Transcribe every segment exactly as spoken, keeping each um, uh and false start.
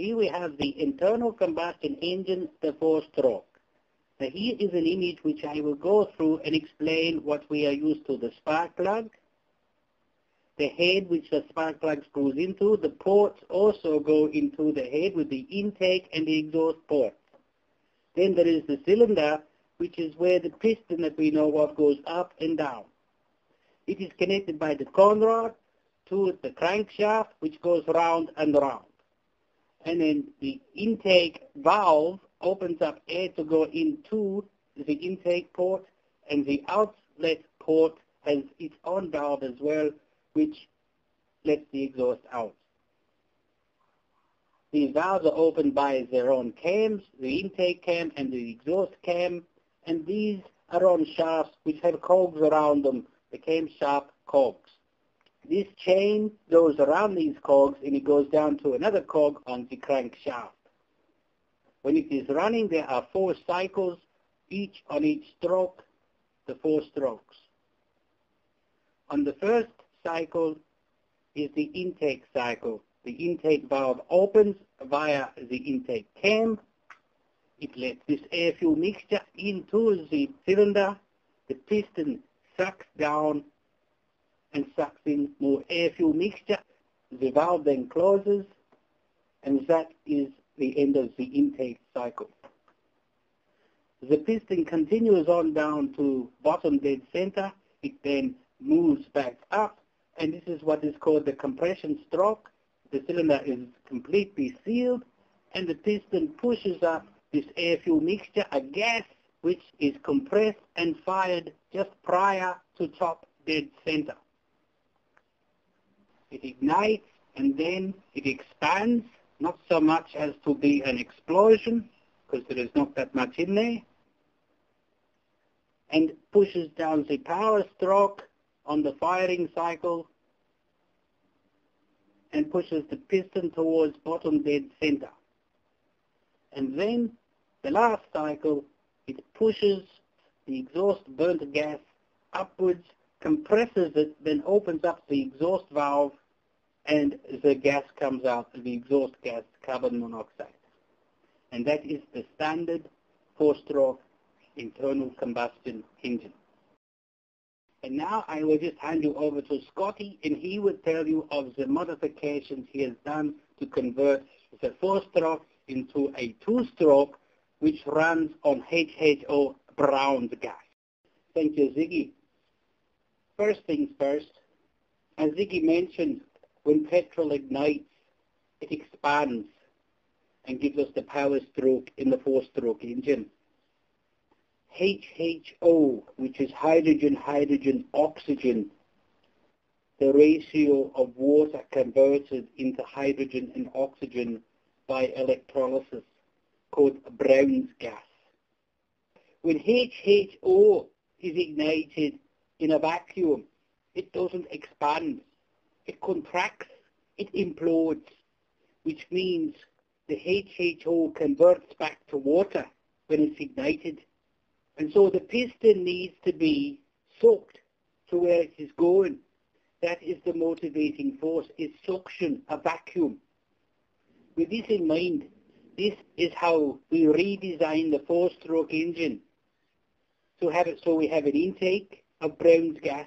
Here we have the internal combustion engine, the four-stroke. Now here is an image which I will go through and explain what we are used to: the spark plug, the head which the spark plug screws into, the ports also go into the head with the intake and the exhaust ports. Then there is the cylinder, which is where the piston that we know of goes up and down. It is connected by the con rod to the crankshaft, which goes round and round. And then the intake valve opens up air to go into the intake port, and the outlet port has its own valve as well, which lets the exhaust out. These valves are opened by their own cams, the intake cam and the exhaust cam, and these are on shafts which have cogs around them, the camshaft cogs. This chain goes around these cogs and it goes down to another cog on the crankshaft. When it is running, there are four cycles, each on each stroke, the four strokes. On the first cycle is the intake cycle. The intake valve opens via the intake cam. It lets this air-fuel mixture into the cylinder. The piston sucks down and sucks in more air-fuel mixture. The valve then closes, and that is the end of the intake cycle. The piston continues on down to bottom dead center. It then moves back up, and this is what is called the compression stroke. The cylinder is completely sealed, and the piston pushes up this air-fuel mixture, a gas which is compressed and fired just prior to top dead center. It ignites, and then it expands, not so much as to be an explosion, because there is not that much in there, and pushes down the power stroke on the firing cycle, and pushes the piston towards bottom dead center. And then the last cycle, it pushes the exhaust burnt gas upwards, compresses it, then opens up the exhaust valve, and the gas comes out, the exhaust gas, carbon monoxide. And that is the standard four-stroke internal combustion engine. And now I will just hand you over to Scotty, and he will tell you of the modifications he has done to convert the four-stroke into a two-stroke, which runs on H H O Brown's gas. Thank you, Ziggy. First things first, as Ziggy mentioned, when petrol ignites, it expands and gives us the power stroke in the four-stroke engine. H H O, which is hydrogen, hydrogen, oxygen, the ratio of water converted into hydrogen and oxygen by electrolysis, called Brown's gas. When H H O is ignited in a vacuum, it doesn't expand. It contracts, it implodes, which means the H H O converts back to water when it's ignited. And so the piston needs to be soaked to where it is going. That is the motivating force, is suction, a vacuum. With this in mind, this is how we redesign the four-stroke engine. So, have it, so we have an intake of Brown's gas.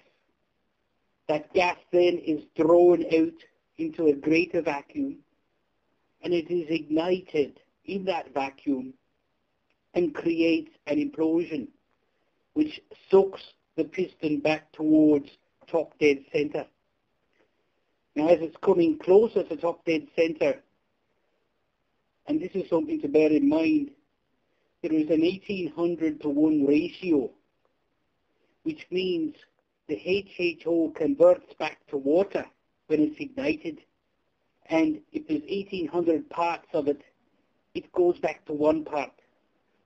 That gas then is drawn out into a greater vacuum, and it is ignited in that vacuum and creates an implosion, which sucks the piston back towards top dead center. Now, as it's coming closer to top dead center, and this is something to bear in mind, there is an eighteen hundred to one ratio, which means the H H O converts back to water when it's ignited, and if there's eighteen hundred parts of it, it goes back to one part.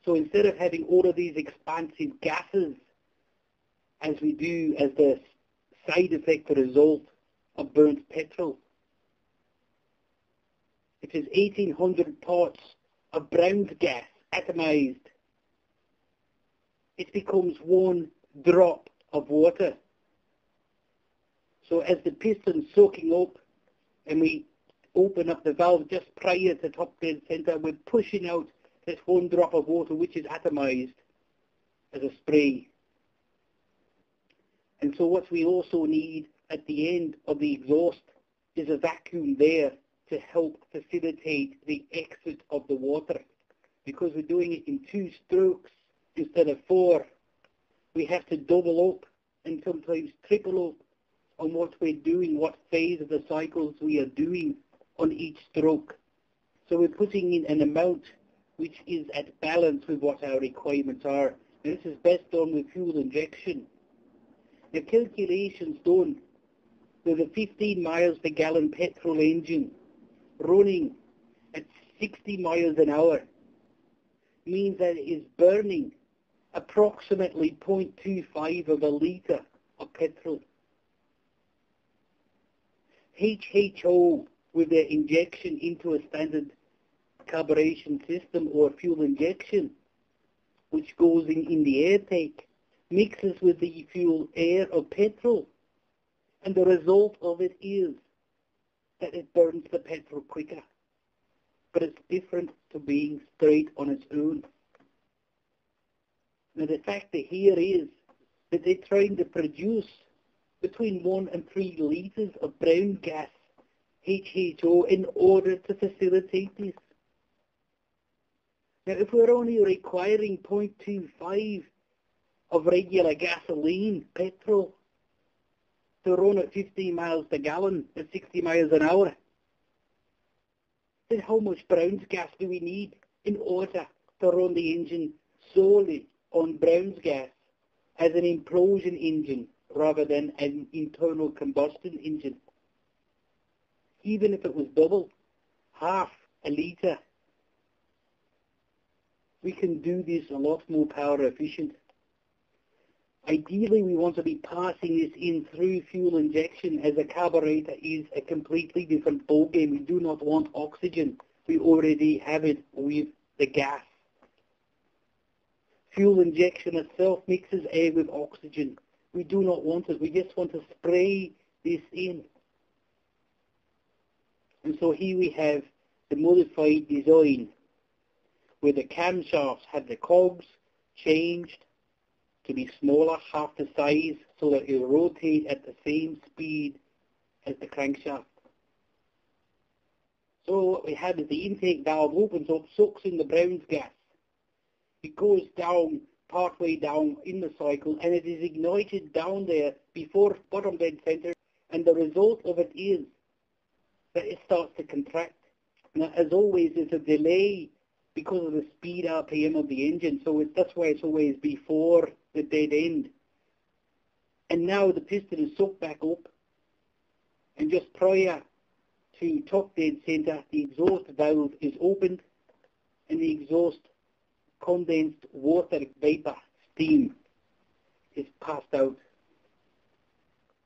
So instead of having all of these expansive gases, as we do as the side effect result of burnt petrol, it is eighteen hundred parts of Brown's gas atomized. It becomes one drop of water. So as the piston's soaking up and we open up the valve just prior to top dead center, we're pushing out this one drop of water which is atomized as a spray. And so what we also need at the end of the exhaust is a vacuum there to help facilitate the exit of the water. Because we're doing it in two strokes instead of four, we have to double up and sometimes triple up on what we're doing, what phase of the cycles we are doing on each stroke. So we're putting in an amount which is at balance with what our requirements are. And this is best done with fuel injection. The calculations done with a fifteen miles per gallon petrol engine running at sixty miles an hour means that it is burning approximately zero point two five of a litre of petrol. H H O with their injection into a standard carburetion system or fuel injection, which goes in, in the air tank, mixes with the fuel air of petrol, and the result of it is that it burns the petrol quicker. But it's different to being straight on its own. Now the factor here is that they're trying to produce between one and three litres of brown gas, H H O, in order to facilitate this. Now if we're only requiring zero point two five of regular gasoline, petrol, to run at fifteen miles per gallon at sixty miles an hour, then how much Brown's gas do we need in order to run the engine solely on Brown's gas as an implosion engine rather than an internal combustion engine? Even if it was double, half a litre, we can do this a lot more power efficient. Ideally, we want to be passing this in through fuel injection, as a carburetor is a completely different ballgame. We do not want oxygen. We already have it with the gas. Fuel injection itself mixes air with oxygen. We do not want it. We just want to spray this in. And so here we have the modified design, where the camshafts have the cogs changed to be smaller, half the size, so that it rotates at the same speed as the crankshaft. So what we have is the intake valve opens up, sucks in the Brown's gas. It goes down, partway down in the cycle, and it is ignited down there before bottom dead center, and the result of it is that it starts to contract. Now, as always, there's a delay because of the speed R P M of the engine, so it, that's why it's always before the dead end. And now the piston is sucked back up, and just prior to top dead center, the exhaust valve is opened, and the exhaust condensed water vapor steam is passed out.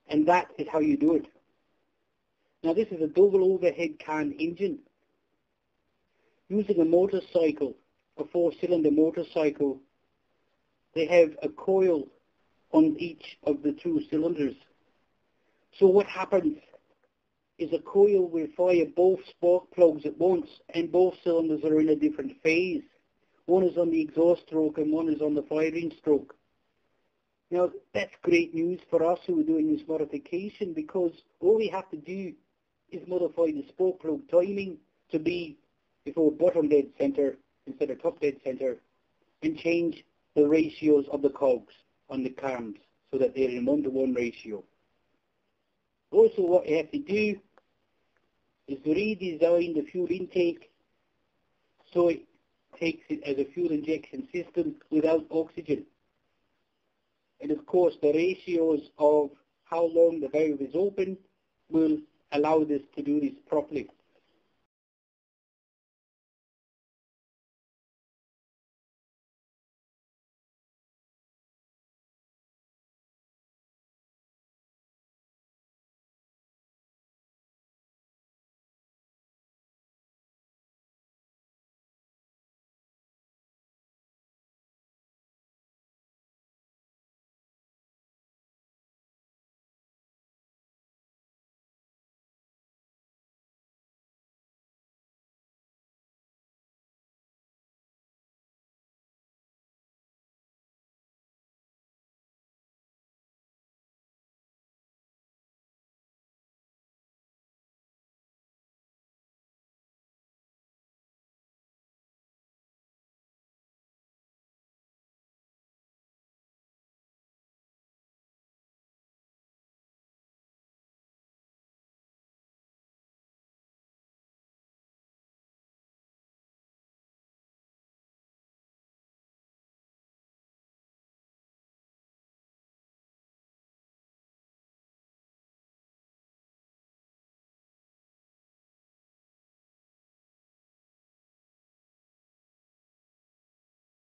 And that is how you do it. Now this is a double overhead cam engine. Using a motorcycle, a four-cylinder motorcycle, they have a coil on each of the two cylinders. So what happens is a coil will fire both spark plugs at once, and both cylinders are in a different phase. One is on the exhaust stroke and one is on the firing stroke. Now that's great news for us who are doing this modification, because all we have to do is modify the spark plug timing to be before bottom dead center instead of top dead center, and change the ratios of the cogs on the cams so that they're in one-to-one ratio. Also, what you have to do is redesign the fuel intake so it takes it as a fuel injection system without oxygen. And of course, the ratios of how long the valve is open will allow this to do this properly.